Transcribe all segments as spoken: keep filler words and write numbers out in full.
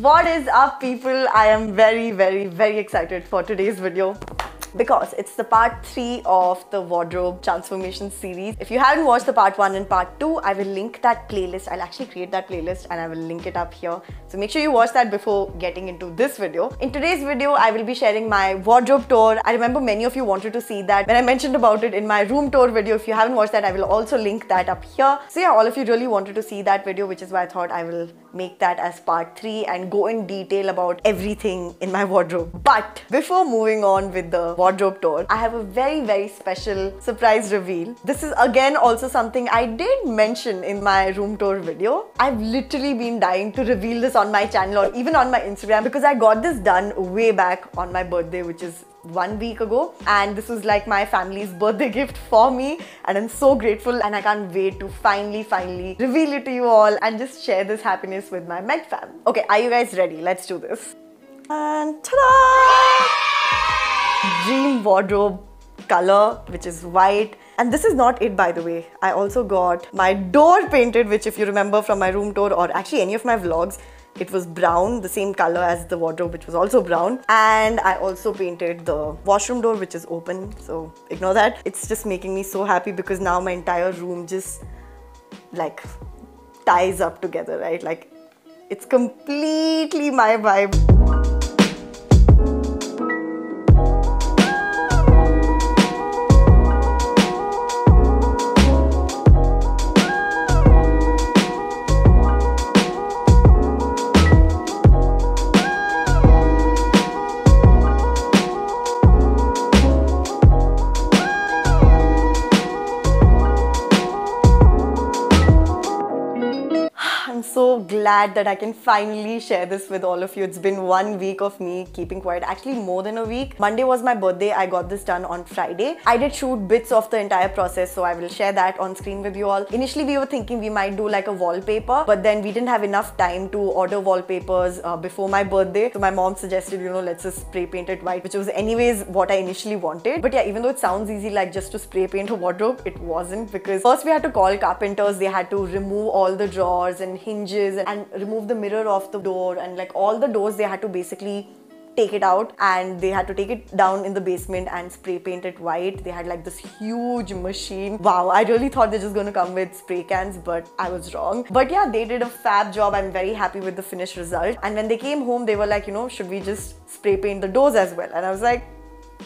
What is up, people? I am very, very, very excited for today's video because it's the part three of the wardrobe transformation series. If you haven't watched the part one and part two, I will link that playlist. I'll actually create that playlist and I will link it up here. So make sure you watch that before getting into this video. In today's video, I will be sharing my wardrobe tour. I remember many of you wanted to see that when I mentioned about it in my room tour video. If you haven't watched that, I will also link that up here. So yeah, all of you really wanted to see that video, which is why I thought I will make that as part three and go in detail about everything in my wardrobe. But before moving on with the wardrobe tour, I have a very very special surprise reveal. This is again also something I did mention in my room tour video. I've literally been dying to reveal this on my channel or even on my Instagram because I got this done way back on my birthday, which is one week ago, and this was like my family's birthday gift for me, and I'm so grateful and I can't wait to finally finally reveal it to you all and just share this happiness with my med fam. Okay, are you guys ready? Let's do this. And ta-da! Dream wardrobe color, which is white. And this is not it, by the way. I also got my door painted, which if you remember from my room tour or actually any of my vlogs, it was brown, the same color as the wardrobe, which was also brown. And I also painted the washroom door, which is open, so ignore that. It's just making me so happy because now my entire room just like ties up together, right? Like it's completely my vibe. Glad that I can finally share this with all of you. It's been one week of me keeping quiet, actually more than a week. Monday was my birthday. I got this done on Friday. I did shoot bits of the entire process, so I will share that on screen with you all. Initially we were thinking we might do like a wallpaper, but then we didn't have enough time to order wallpapers uh, before my birthday, so my mom suggested, you know, let's just spray paint it white, which was anyways what I initially wanted. But yeah, even though it sounds easy, like just to spray paint a wardrobe, it wasn't, because first we had to call carpenters. They had to remove all the drawers and hinges and remove the mirror off the door, and like all the doors, they had to basically take it out, and they had to take it down in the basement and spray paint it white. They had like this huge machine. Wow, I really thought they're just gonna come with spray cans, but I was wrong. But yeah, they did a fab job. I'm very happy with the finished result. And when they came home, they were like, you know, should we just spray paint the doors as well? And I was like,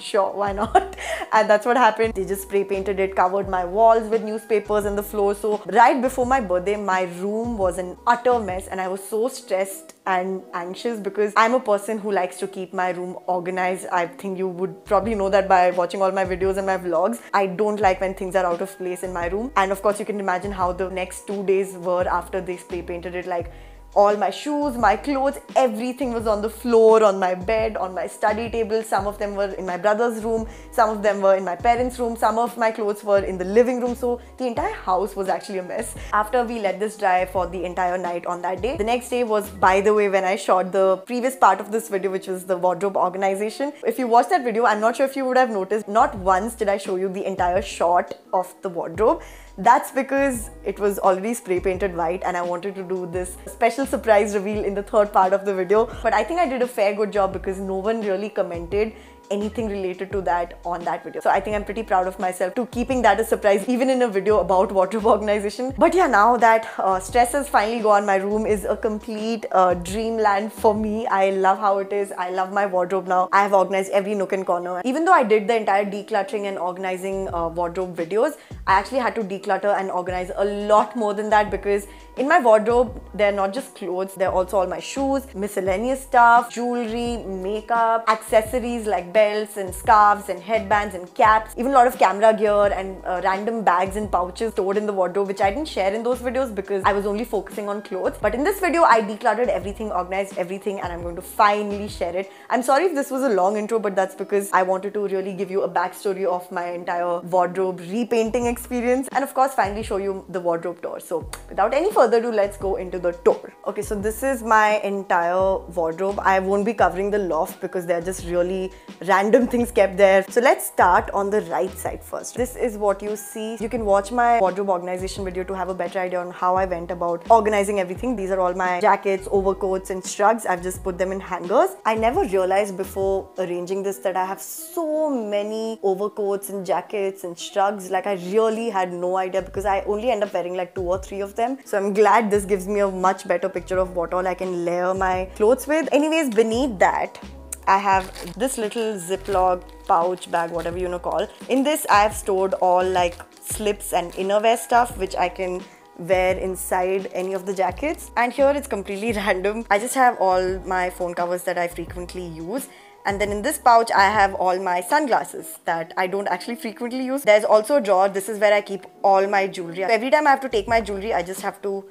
sure, why not? And that's what happened. They just spray painted it, covered my walls with newspapers and the floor. So right before my birthday, my room was an utter mess, and I was so stressed and anxious because I'm a person who likes to keep my room organized. I think you would probably know that by watching all my videos and my vlogs. I don't like when things are out of place in my room. And of course, you can imagine how the next two days were after they spray painted it. Like all my shoes, my clothes, everything was on the floor, on my bed, on my study table. Some of them were in my brother's room, some of them were in my parents' room, some of my clothes were in the living room. So the entire house was actually a mess. After we let this dry for the entire night on that day, the next day was, by the way, when I shot the previous part of this video, which was the wardrobe organization. If you watched that video, I'm not sure if you would have noticed, not once did I show you the entire shot of the wardrobe. That's because it was already spray painted white, and I wanted to do this special surprise reveal in the third part of the video. But I think I did a fair good job because no one really commented anything related to that on that video. So I think I'm pretty proud of myself to keeping that a surprise even in a video about wardrobe organization. But yeah, now that uh, stress has finally gone, my room is a complete uh, dreamland for me. I love how it is. I love my wardrobe now. I have organized every nook and corner. Even though I did the entire decluttering and organizing uh, wardrobe videos, I actually had to declutter and organize a lot more than that, because in my wardrobe, they're not just clothes, they're also all my shoes, miscellaneous stuff, jewelry, makeup, accessories like belts and scarves and headbands and caps, even a lot of camera gear and uh, random bags and pouches stored in the wardrobe, which I didn't share in those videos because I was only focusing on clothes. But in this video, I decluttered everything, organized everything, and I'm going to finally share it. I'm sorry if this was a long intro, but that's because I wanted to really give you a backstory of my entire wardrobe repainting experience, and of course finally show you the wardrobe tour. So without any further ado, let's go into the tour. Okay, so this is my entire wardrobe. I won't be covering the loft because they're just really random things kept there. So let's start on the right side first. This is what you see. You can watch my wardrobe organization video to have a better idea on how I went about organizing everything. These are all my jackets, overcoats and shrugs. I've just put them in hangers. I never realized before arranging this that I have so many overcoats and jackets and shrugs. Like I really had no idea because I only end up wearing like two or three of them. So I'm glad this gives me a much better picture of what all I can layer my clothes with. Anyways, beneath that, I have this little Ziploc pouch, bag, whatever you know call. In this, I have stored all like slips and innerwear stuff, which I can wear inside any of the jackets. And here it's completely random. I just have all my phone covers that I frequently use. And then in this pouch, I have all my sunglasses that I don't actually frequently use. There's also a drawer. This is where I keep all my jewelry. So every time I have to take my jewelry, I just have to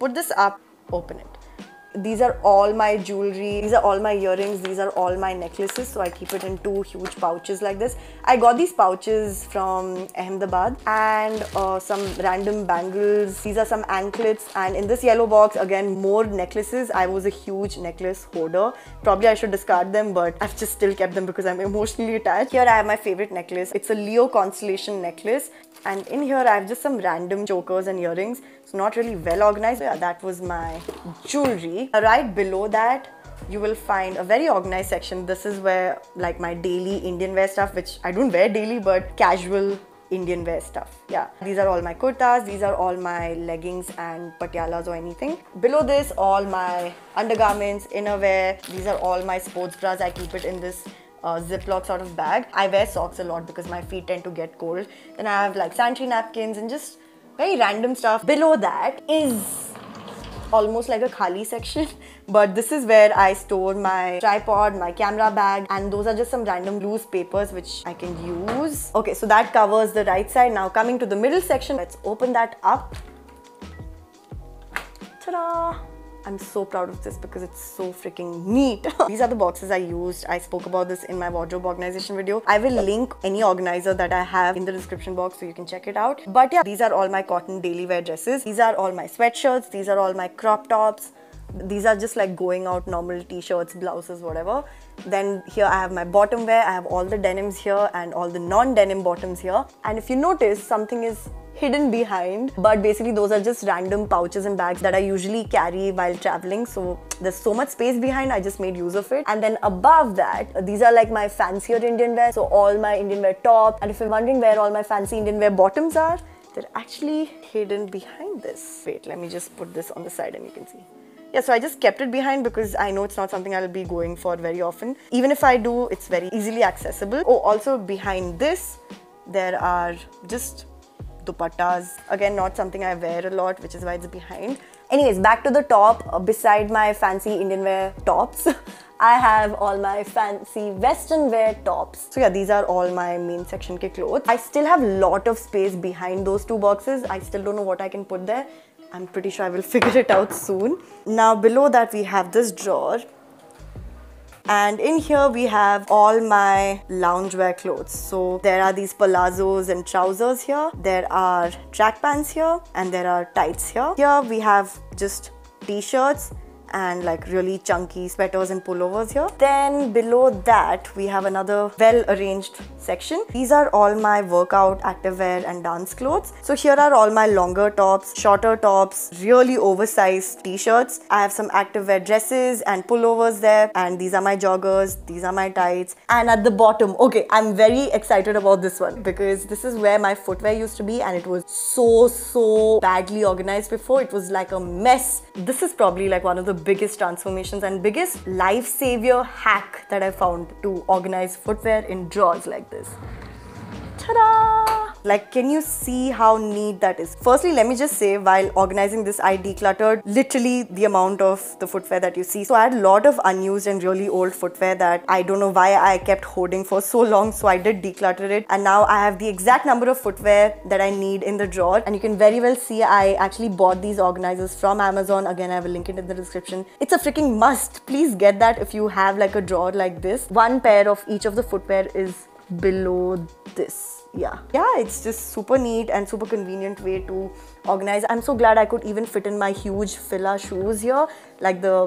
put this up, open it. These are all my jewelry, these are all my earrings, these are all my necklaces. So I keep it in two huge pouches like this. I got these pouches from Ahmedabad and uh, some random bangles. These are some anklets, and in this yellow box, again, more necklaces. I was a huge necklace hoarder. Probably I should discard them, but I've just still kept them because I'm emotionally attached. Here I have my favorite necklace. It's a Leo constellation necklace. And in here, I have just some random chokers and earrings. It's not really well organized. Yeah, that was my jewelry. Right below that, you will find a very organized section. This is where like my daily Indian wear stuff, which I don't wear daily, but casual Indian wear stuff. Yeah, these are all my kurtas. These are all my leggings and patialas or anything. Below this, all my undergarments, innerwear. These are all my sports bras. I keep it in this Uh, Ziploc sort of bag. I wear socks a lot because my feet tend to get cold. Then I have like sanitary napkins and just very random stuff. Below that is almost like a khali section, but this is where I store my tripod, my camera bag, and those are just some random loose papers which I can use. Okay, so that covers the right side. Now coming to the middle section, let's open that up. Ta-da! I'm so proud of this because it's so freaking neat. These are the boxes I used. I spoke about this in my wardrobe organization video. I will link any organizer that I have in the description box so you can check it out. But yeah, these are all my cotton daily wear dresses. These are all my sweatshirts. These are all my crop tops. These are just like going out normal t-shirts, blouses, whatever. Then here I have my bottom wear. I have all the denims here and all the non-denim bottoms here. And if you notice, something is hidden behind, but basically those are just random pouches and bags that I usually carry while traveling. So there's so much space behind, I just made use of it. And then above that, these are like my fancier Indian wear. So all my Indian wear top. And if you're wondering where all my fancy Indian wear bottoms are, they're actually hidden behind this. Wait, let me just put this on the side and you can see. Yeah, so I just kept it behind because I know it's not something I'll be going for very often. Even if I do, it's very easily accessible. Oh, also behind this, there are just dupattas. Again, not something I wear a lot, which is why it's behind. Anyways, back to the top. Uh, beside my fancy Indian wear tops, I have all my fancy Western wear tops. So yeah, these are all my main section ke clothes. I still have a lot of space behind those two boxes. I still don't know what I can put there. I'm pretty sure I will figure it out soon. Now below that we have this drawer. And in here we have all my loungewear clothes. So there are these palazzos and trousers here. There are track pants here and there are tights here. Here we have just t-shirts and like really chunky sweaters and pullovers here. Then below that we have another well arranged section. These are all my workout, activewear and dance clothes. So here are all my longer tops, shorter tops, really oversized t-shirts. I have some activewear dresses and pullovers there, and these are my joggers, these are my tights. And at the bottom, okay, I'm very excited about this one because this is where my footwear used to be, and it was so so badly organized before. It was like a mess. This is probably like one of the biggest transformations and biggest life savior hack that I found to organize footwear in drawers like this. Ta-da! Like, can you see how neat that is? Firstly, let me just say, while organizing this, I decluttered literally the amount of the footwear that you see. So I had a lot of unused and really old footwear that I don't know why I kept hoarding for so long. So I did declutter it. And now I have the exact number of footwear that I need in the drawer. And you can very well see, I actually bought these organizers from Amazon. Again, I will link it in the description. It's a freaking must. Please get that if you have like a drawer like this. One pair of each of the footwear is below this. Yeah, yeah, it's just super neat and super convenient way to organize. I'm so glad I could even fit in my huge Fila shoes here, like the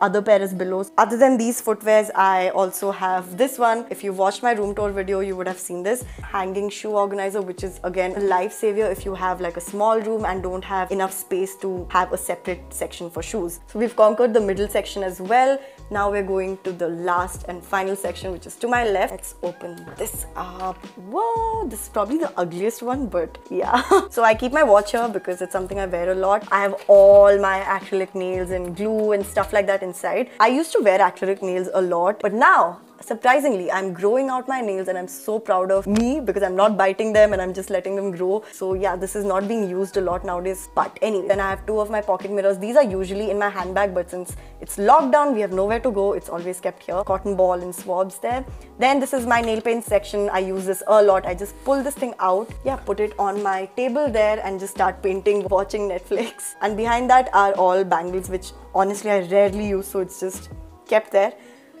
other pair is below. Other than these footwears, I also have this one. If you watched my room tour video, you would have seen this hanging shoe organizer, which is again a life savior if you have like a small room and don't have enough space to have a separate section for shoes. So we've conquered the middle section as well. Now we're going to the last and final section, which is to my left. Let's open this up. Whoa, this is probably the ugliest one, but yeah. So I keep my watch here because it's something I wear a lot. I have all my acrylic nails and glue and stuff like that inside. I used to wear acrylic nails a lot, but now, surprisingly, I'm growing out my nails and I'm so proud of me because I'm not biting them and I'm just letting them grow. So yeah, this is not being used a lot nowadays. But anyway, then I have two of my pocket mirrors. These are usually in my handbag, but since it's lockdown, we have nowhere to go. It's always kept here. Cotton ball and swabs there. Then this is my nail paint section. I use this a lot. I just pull this thing out. Yeah, put it on my table there and just start painting, watching Netflix. And behind that are all bangles, which honestly I rarely use. So it's just kept there.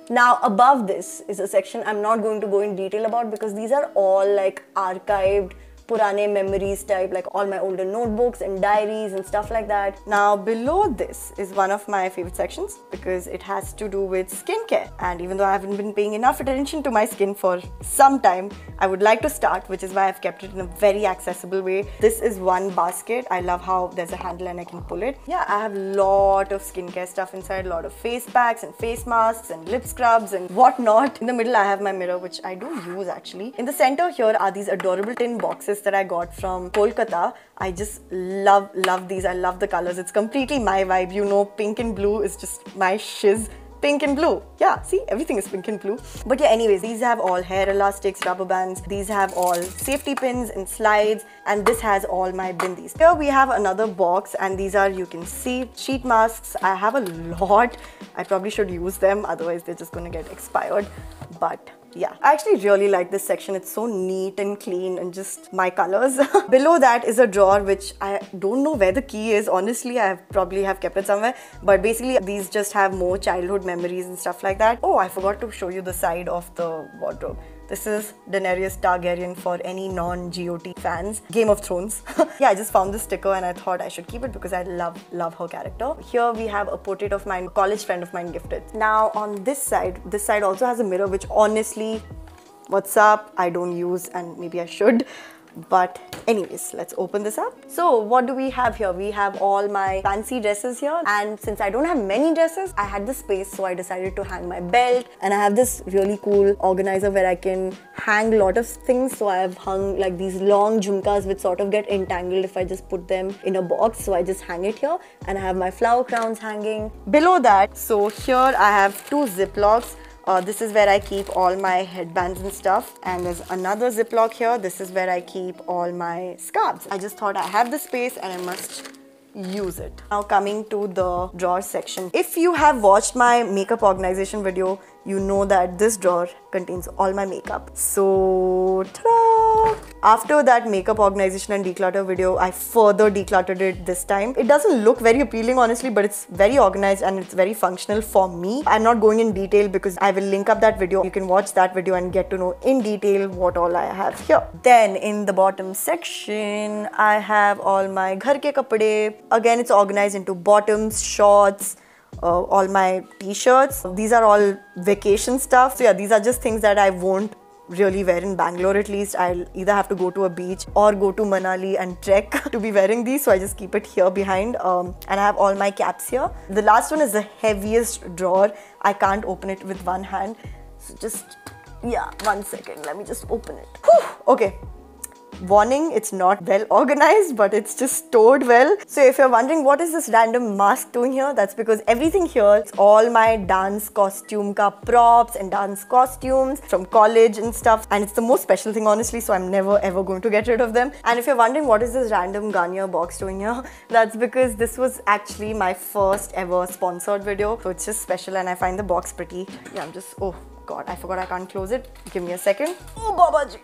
Now above this is a section I'm not going to go in detail about because these are all like archived, purane memories type, like all my older notebooks and diaries and stuff like that. Now below this is one of my favorite sections because it has to do with skincare. And even though I haven't been paying enough attention to my skin for some time, I would like to start, which is why I've kept it in a very accessible way. This is one basket. I love how there's a handle and I can pull it. Yeah, I have a lot of skincare stuff inside, a lot of face packs and face masks and lip scrubs and whatnot. In the middle, I have my mirror, which I do use actually. In the center here are these adorable tin boxes that I got from Kolkata. I just love, love these. I love the colors. It's completely my vibe. You know, pink and blue is just my shiz. Pink and blue. Yeah, see, everything is pink and blue. But yeah, anyways, these have all hair elastics, rubber bands. These have all safety pins and slides. And this has all my bindis. Here we have another box and these are, you can see, sheet masks. I have a lot. I probably should use them. Otherwise, they're just going to get expired. But yeah, I actually really like this section. It's so neat and clean and just my colors. Below that is a drawer which I don't know where the key is. Honestly, I have probably have kept it somewhere. But basically, these just have more childhood memories and stuff like that. Oh, I forgot to show you the side of the wardrobe. This is Daenerys Targaryen for any non-G O T fans. Game of Thrones. Yeah, I just found this sticker and I thought I should keep it because I love, love her character. Here we have a portrait of my college friend of mine gifted. Now on this side, this side also has a mirror which honestly, what's up, I don't use and maybe I should. But anyways, let's open this up. So what do we have here? We have all my fancy dresses here. And since I don't have many dresses, I had the space, so I decided to hang my belt. And I have this really cool organizer where I can hang a lot of things. So I've hung like these long jhumkas which sort of get entangled if I just put them in a box. So I just hang it here. And I have my flower crowns hanging. Below that, so here I have two Ziplocs. Uh, this is where I keep all my headbands and stuff. And there's another Ziploc here. This is where I keep all my scarves. I just thought I have the space and I must use it. Now coming to the drawer section. If you have watched my makeup organization video, you know that this drawer contains all my makeup. So, ta-da! After that makeup organization and declutter video, I further decluttered it this time. It doesn't look very appealing honestly, but it's very organized and it's very functional for me. I'm not going in detail because I will link up that video. You can watch that video and get to know in detail what all I have here. Then in the bottom section, I have all my ghar ke kapde. Again, it's organized into bottoms, shorts, Uh, all my t-shirts. These are all vacation stuff. So yeah, these are just things that I won't really wear in Bangalore at least. I'll either have to go to a beach or go to Manali and trek to be wearing these. So I just keep it here behind. Um, and I have all my caps here. The last one is the heaviest drawer. I can't open it with one hand. So just, yeah, one second. Let me just open it. Whew, okay. Warning, it's not well organized, but it's just stored well. So if you're wondering what is this random mask doing here, that's because everything here is all my dance costume ka props and dance costumes from college and stuff. And it's the most special thing honestly, so I'm never ever going to get rid of them. And if you're wondering what is this random Garnier box doing here, that's because this was actually my first ever sponsored video. So it's just special and I find the box pretty. Yeah, I'm just, oh god, I forgot I can't close it. Give me a second. Oh babaji.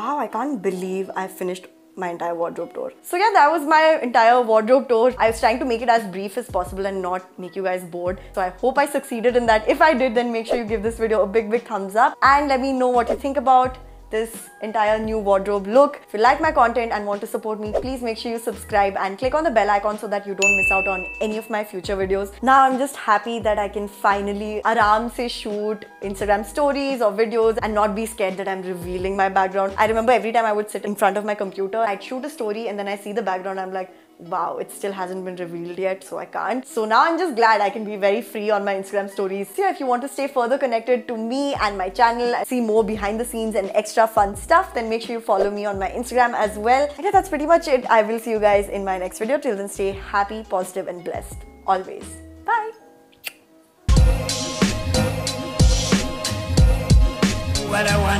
Wow, I can't believe I finished my entire wardrobe tour. So yeah, that was my entire wardrobe tour. I was trying to make it as brief as possible and not make you guys bored. So I hope I succeeded in that. If I did, then make sure you give this video a big, big thumbs up and let me know what you think about this entire new wardrobe look. If you like my content and want to support me, please make sure you subscribe and click on the bell icon so that you don't miss out on any of my future videos. Now I'm just happy that I can finally aram se shoot Instagram stories or videos and not be scared that I'm revealing my background. I remember every time I would sit in front of my computer, I'd shoot a story and then I see the background, I'm like, wow, it still hasn't been revealed yet, so I can't. So now I'm just glad I can be very free on my Instagram stories. So yeah, if you want to stay further connected to me and my channel, see more behind the scenes and extra fun stuff, then make sure you follow me on my Instagram as well. And yeah, that's pretty much it. I will see you guys in my next video. Till then, stay happy, positive and blessed. Always. Bye. What I want.